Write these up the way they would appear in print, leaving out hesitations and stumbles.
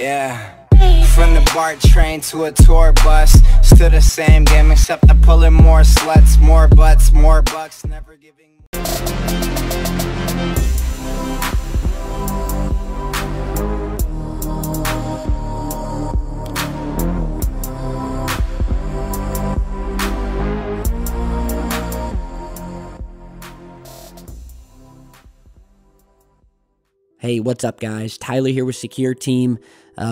Yeah. From the BART train to a tour bus, still the same game except I'm pulling more sluts, more butts, more bucks, never giving. Hey, what's up, guys? Tyler here with Secure Team.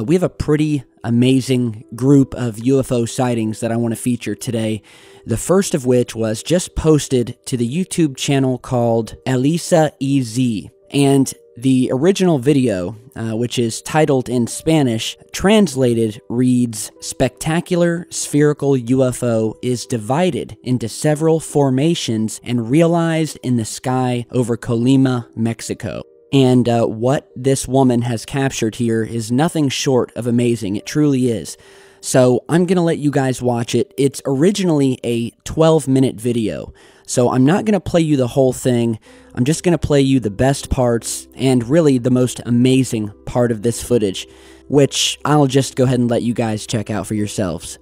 We have a pretty amazing group of UFO sightings that I want to feature today. The first of which was just posted to the YouTube channel called Elisa EZ. And the original video, which is titled in Spanish, translated reads, "Spectacular spherical UFO is divided into several formations and realized in the sky over Colima, Mexico." And what this woman has captured here is nothing short of amazing. It truly is. So I'm going to let you guys watch it. It's originally a 12-minute video. So I'm not going to play you the whole thing. I'm just going to play you the best parts and really the most amazing part of this footage, which I'll just go ahead and let you guys check out for yourselves.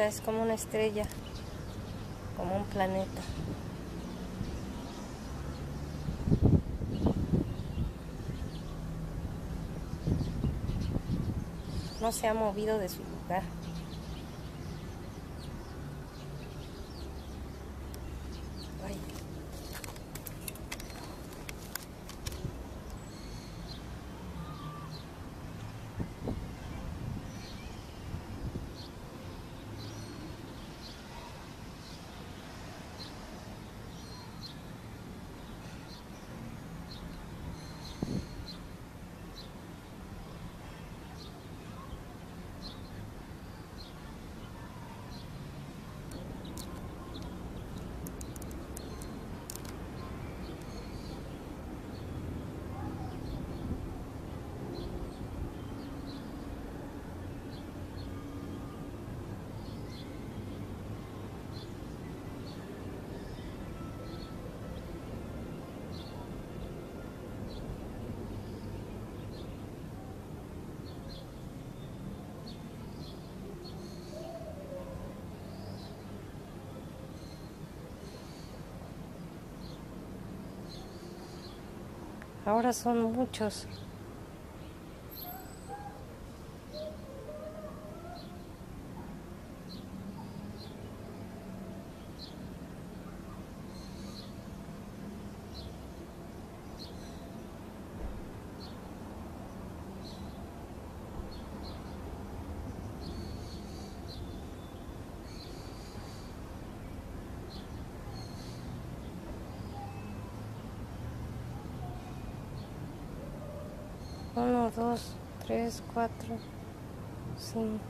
Esta es como una estrella, como un planeta. No se ha movido de su lugar. Ay. Ahora son muchos. Uno, dos, tres, cuatro, cinco.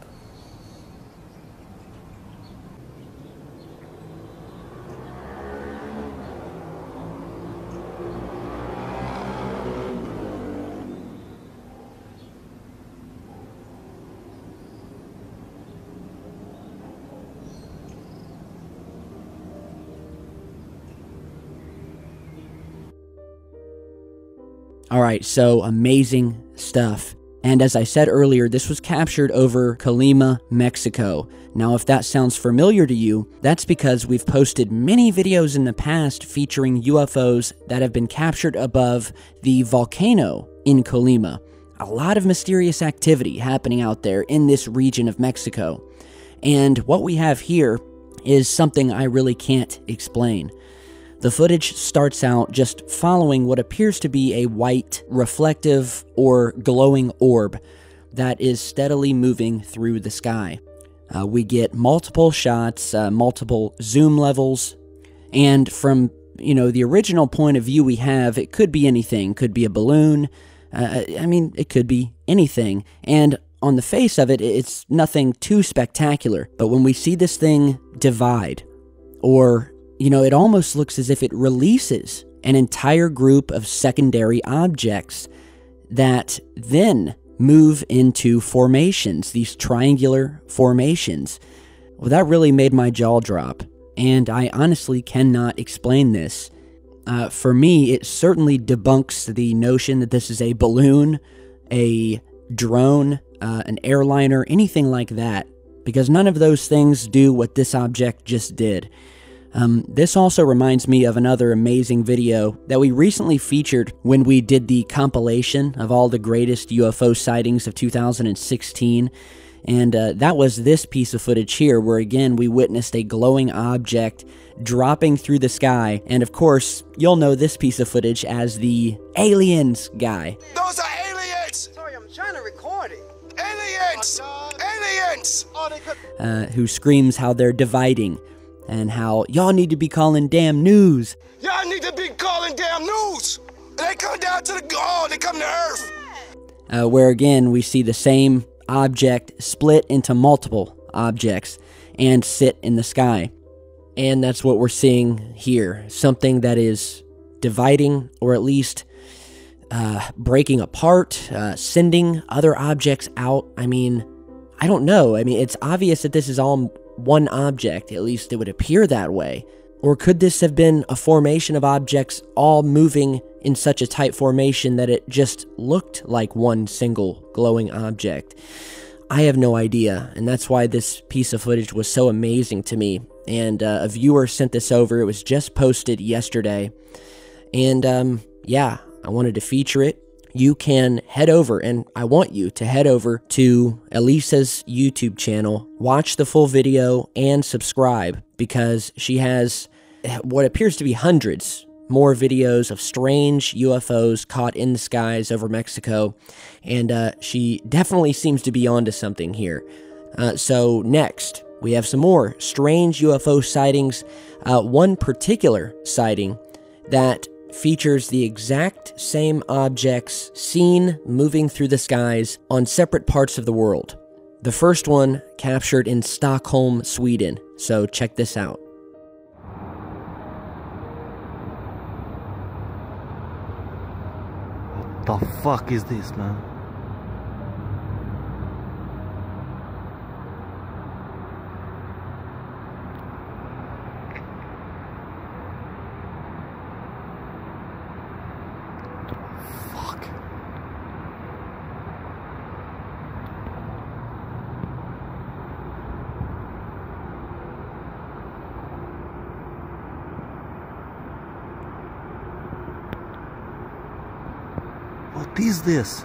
All right, so amazing stuff. And as I said earlier, this was captured over Colima, Mexico. Now, if that sounds familiar to you, that's because we've posted many videos in the past featuring UFOs that have been captured above the volcano in Colima. A lot of mysterious activity happening out there in this region of Mexico. And what we have here is something I really can't explain. The footage starts out just following what appears to be a white, reflective, or glowing orb that is steadily moving through the sky. We get multiple shots, multiple zoom levels, and from, you know, the original point of view we have, it could be anything. Could be a balloon. I mean, it could be anything. And on the face of it, it's nothing too spectacular. But when we see this thing divide, or you know, it almost looks as if it releases an entire group of secondary objects that then move into formations, these triangular formations. Well, that really made my jaw drop, and I honestly cannot explain this. For me, it certainly debunks the notion that this is a balloon, a drone, an airliner, anything like that, because none of those things do what this object just did. This also reminds me of another amazing video that we recently featured when we did the compilation of all the greatest UFO sightings of 2016, and that was this piece of footage here, where again we witnessed a glowing object dropping through the sky, and of course, you'll know this piece of footage as the aliens guy. Those are aliens! Sorry, I'm trying to record it. Aliens! Aliens! Who screams how they're dividing, and how y'all need to be calling damn news. Y'all need to be calling damn news. And they come down to the they come to Earth. Where again we see the same object split into multiple objects and sit in the sky. And that's what we're seeing here, something that is dividing, or at least breaking apart, sending other objects out. I mean, I don't know. I mean, it's obvious that this is all one object, at least it would appear that way. Or could this have been a formation of objects all moving in such a tight formation that it just looked like one single glowing object? I have no idea, and that's why this piece of footage was so amazing to me. And a viewer sent this over. It was just posted yesterday, and yeah, I wanted to feature it. You can head over, and I want you to head over to Elisa's YouTube channel, watch the full video, and subscribe, because she has what appears to be hundreds more videos of strange UFOs caught in the skies over Mexico, and she definitely seems to be onto something here. So next, we have some more strange UFO sightings, one particular sighting that features the exact same objects seen moving through the skies on separate parts of the world. The first one captured in Stockholm, Sweden. So check this out. What the fuck is this, man? What is this?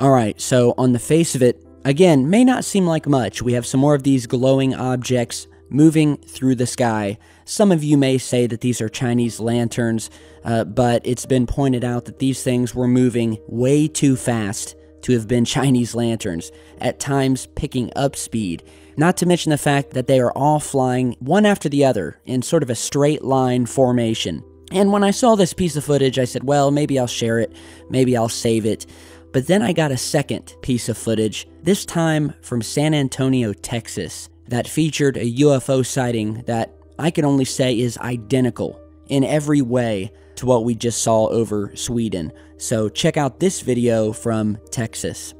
Alright, so on the face of it, again, may not seem like much. We have some more of these glowing objects moving through the sky. Some of you may say that these are Chinese lanterns, but it's been pointed out that these things were moving way too fast to have been Chinese lanterns, at times picking up speed. Not to mention the fact that they are all flying one after the other in sort of a straight line formation. And when I saw this piece of footage, I said, well, maybe I'll share it, maybe I'll save it. But then I got a second piece of footage, this time from San Antonio, Texas, that featured a UFO sighting that I can only say is identical in every way to what we just saw over Sweden. So check out this video from Texas.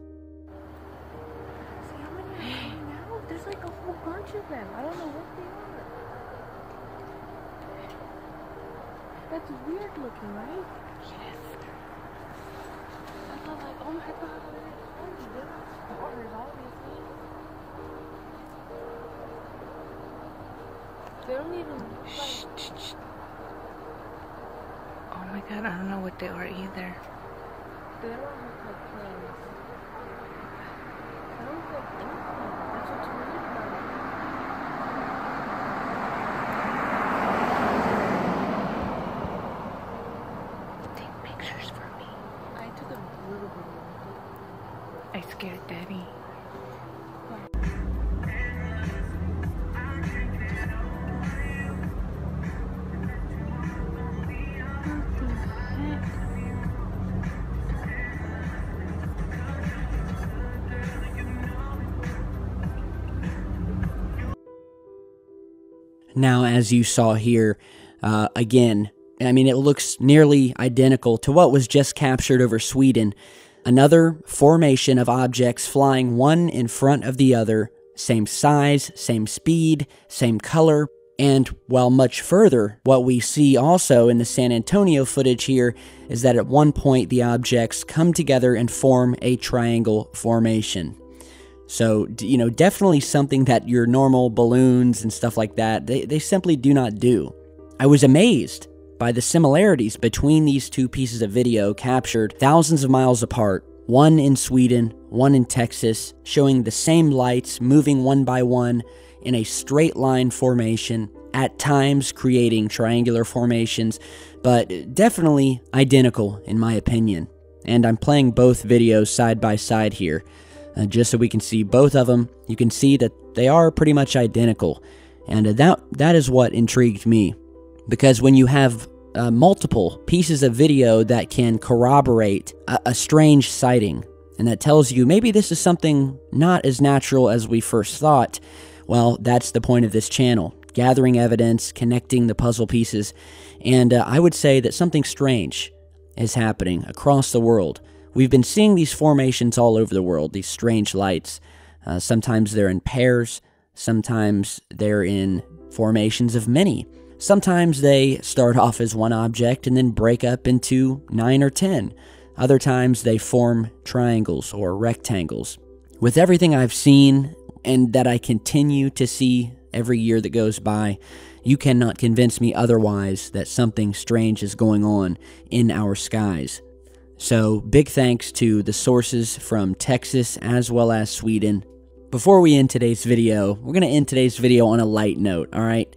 That's weird looking, right? Yes. I thought, like, oh my god, there's obviously. They don't even. Shh, shh, shh. Oh my god, I don't know what they are either. They don't look like planes. They don't look like anything. That's what's weird about it. Scared daddy. Now, as you saw here, again, I mean, it looks nearly identical to what was just captured over Sweden. Another formation of objects flying one in front of the other, same size, same speed, same color, and while much further, what we see also in the San Antonio footage here is that at one point the objects come together and form a triangle formation. So, you know, definitely something that your normal balloons and stuff like that, they simply do not do. I was amazed by the similarities between these two pieces of video captured thousands of miles apart, one in Sweden, one in Texas, showing the same lights moving one by one in a straight line formation, at times creating triangular formations, but definitely identical in my opinion. And I'm playing both videos side by side here, just so we can see both of them. You can see that they are pretty much identical, and that is what intrigued me. Because when you have multiple pieces of video that can corroborate a strange sighting, and that tells you maybe this is something not as natural as we first thought, well, that's the point of this channel, gathering evidence, connecting the puzzle pieces, and I would say that something strange is happening across the world. We've been seeing these formations all over the world, these strange lights. Sometimes they're in pairs, sometimes they're in formations of many. Sometimes they start off as one object and then break up into 9 or 10. Other times they form triangles or rectangles. With everything I've seen and that I continue to see every year that goes by, you cannot convince me otherwise that something strange is going on in our skies. So big thanks to the sources from Texas as well as Sweden. Before we end today's video, we're going to end today's video on a light note, all right?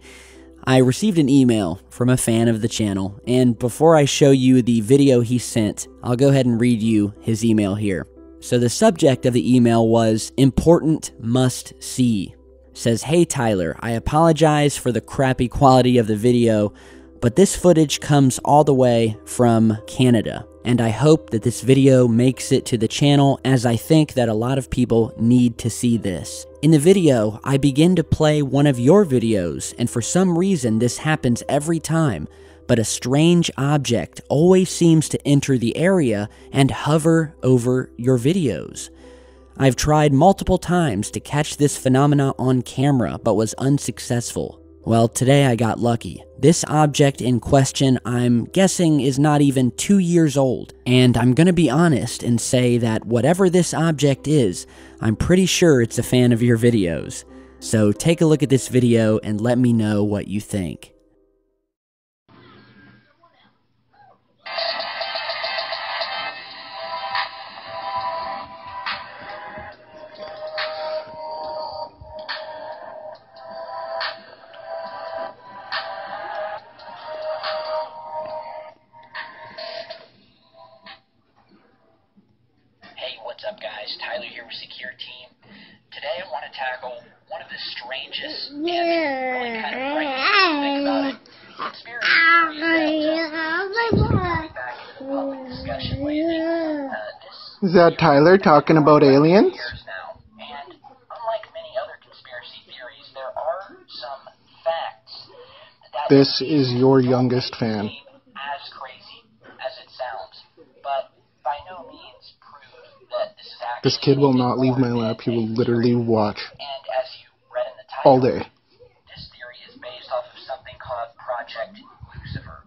I received an email from a fan of the channel, and before I show you the video he sent, I'll go ahead and read you his email here. So the subject of the email was, "Important Must See." Says, "Hey Tyler, I apologize for the crappy quality of the video, but this footage comes all the way from Canada, and I hope that this video makes it to the channel as I think that a lot of people need to see this. In the video, I begin to play one of your videos, and for some reason this happens every time, but a strange object always seems to enter the area and hover over your videos. I've tried multiple times to catch this phenomena on camera, but was unsuccessful. Well, today I got lucky. This object in question, I'm guessing, is not even 2 years old, and I'm gonna be honest and say that whatever this object is, I'm pretty sure it's a fan of your videos. So take a look at this video and let me know what you think." What's up, guys? Tyler here with Secure Team. Today I want to tackle one of the strangest and really kind of frightening, if you think about it, conspiracy back into the public discussion lately. Is that Tyler talking about aliens? Now. And unlike many other conspiracy theories, there are some facts that this is your youngest fan. This kid will not leave my lap. He will literally watch all day. This theory is based off of something called Project Lucifer.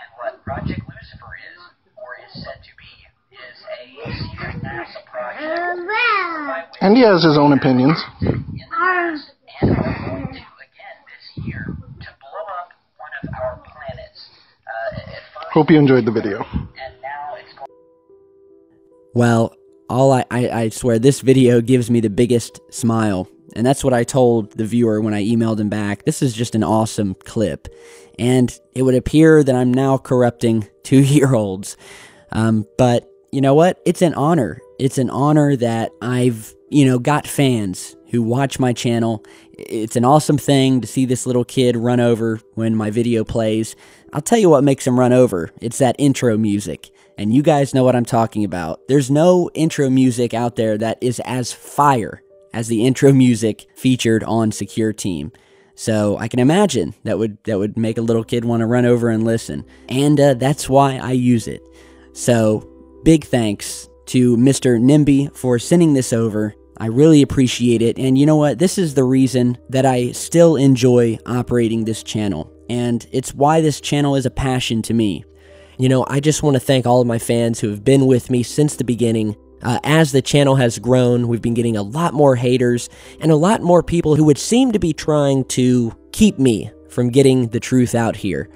And what Project Lucifer is, or is said to be, is a secret NASA project. And he has his own opinions. And we're going to, again this year, to blow up one of our planets. Hope you enjoyed the video. Well, I swear this video gives me the biggest smile, and that's what I told the viewer when I emailed him back. This is just an awesome clip, and it would appear that I'm now corrupting 2-year-olds, but you know what? It's an honor. It's an honor that I've, you know, got fans who watch my channel. It's an awesome thing to see this little kid run over when my video plays. I'll tell you what makes him run over. It's that intro music. And you guys know what I'm talking about. There's no intro music out there that is as fire as the intro music featured on Secure Team. So I can imagine that would make a little kid want to run over and listen. And that's why I use it. So big thanks to Mr. Nimby for sending this over. I really appreciate it, and you know what? This is the reason that I still enjoy operating this channel, and it's why this channel is a passion to me. You know, I just want to thank all of my fans who have been with me since the beginning. As the channel has grown, we've been getting a lot more haters and a lot more people who would seem to be trying to keep me from getting the truth out here.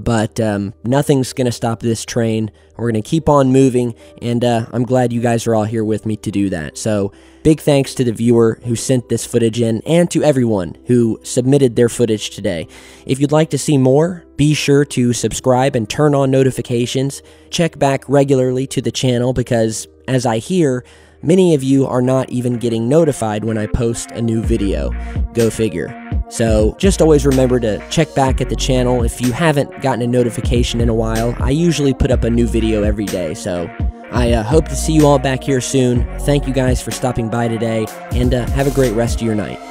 But nothing's going to stop this train. We're going to keep on moving, and I'm glad you guys are all here with me to do that. So big thanks to the viewer who sent this footage in, and to everyone who submitted their footage today. If you'd like to see more, be sure to subscribe and turn on notifications. Check back regularly to the channel because, as I hear, many of you are not even getting notified when I post a new video. Go figure. So just always remember to check back at the channel if you haven't gotten a notification in a while. I usually put up a new video every day, so I hope to see you all back here soon. Thank you guys for stopping by today, and have a great rest of your night.